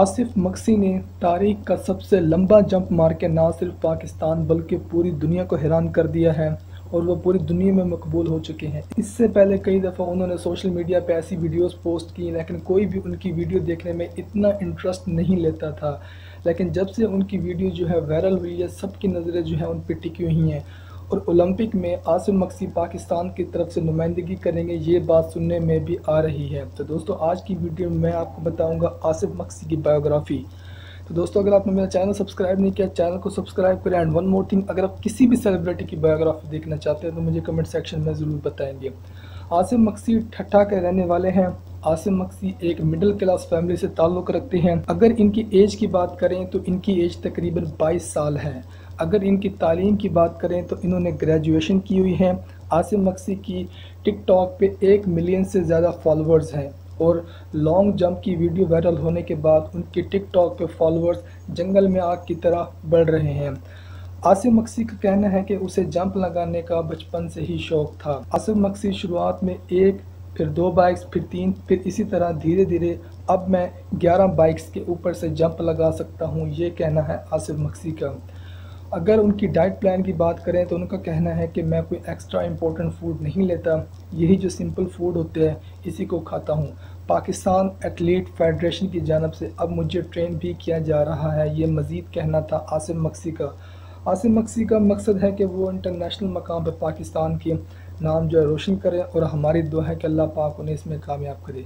आसिफ मगसी ने तारीख का सबसे लंबा जंप मार के ना सिर्फ पाकिस्तान बल्कि पूरी दुनिया को हैरान कर दिया है और वो पूरी दुनिया में मकबूल हो चुके हैं। इससे पहले कई दफ़ा उन्होंने सोशल मीडिया पर ऐसी वीडियोस पोस्ट की, लेकिन कोई भी उनकी वीडियो देखने में इतना इंटरेस्ट नहीं लेता था। लेकिन जब से उनकी वीडियो जो है वायरल हुई है, सबकी नज़रें जो है उन पर टिकी हुई हैं और ओलंपिक में आसिफ मगसी पाकिस्तान की तरफ से नुमाइंदगी करेंगे, ये बात सुनने में भी आ रही है। तो दोस्तों, आज की वीडियो में मैं आपको बताऊंगा आसिफ मगसी की बायोग्राफ़ी। तो दोस्तों, अगर आपने मेरा चैनल सब्सक्राइब नहीं किया, चैनल को सब्सक्राइब करें। एंड वन मोर थिंग, अगर आप किसी भी सेलिब्रिटी की बायोग्राफ़ी देखना चाहते हैं तो मुझे कमेंट सेक्शन में ज़रूर बताएंगे। आसिफ मगसी ठट्ठा के रहने वाले हैं। आसिफ मगसी एक मिडिल क्लास फैमिली से ताल्लुक़ रखते हैं। अगर इनकी एज की बात करें तो इनकी एज तकरीबन 22 साल है। अगर इनकी तालीम की बात करें तो इन्होंने ग्रेजुएशन की हुई है। आसिफ मगसी की टिकटॉक पे 1 मिलियन से ज़्यादा फॉलोअर्स हैं और लॉन्ग जंप की वीडियो वायरल होने के बाद उनके टिकटॉक पे फॉलोअर्स जंगल में आग की तरह बढ़ रहे हैं। आसिफ मगसी का कहना है कि उसे जंप लगाने का बचपन से ही शौक़ था। आसिफ मगसी शुरुआत में 1, फिर 2 बाइक्स, फिर 3, फिर इसी तरह धीरे धीरे अब मैं 11 बाइक्स के ऊपर से जंप लगा सकता हूँ, ये कहना है आसिफ मगसी का। अगर उनकी डाइट प्लान की बात करें तो उनका कहना है कि मैं कोई एक्स्ट्रा इम्पोर्टेंट फूड नहीं लेता, यही जो सिंपल फूड होते हैं इसी को खाता हूँ। पाकिस्तान एथलीट फेडरेशन की जानब से अब मुझे ट्रेन भी किया जा रहा है, ये मज़ीद कहना था आसिफ मगसी का। आसिफ मगसी का मकसद है कि वो इंटरनेशनल मकाम पर पाकिस्तान के नाम जो है रोशन करें और हमारी दुआ है कि अल्लाह पाक उन्हें इसमें कामयाब करे।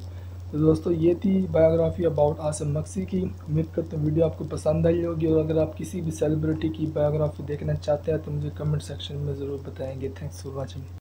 तो दोस्तों, ये थी बायोग्राफ़ी अबाउट आसिफ मगसी की। उम्मीद करता हूँ वीडियो आपको पसंद आई होगी और अगर आप किसी भी सेलिब्रिटी की बायोग्राफ़ी देखना चाहते हैं तो मुझे कमेंट सेक्शन में ज़रूर बताएंगे। Thanks for watching.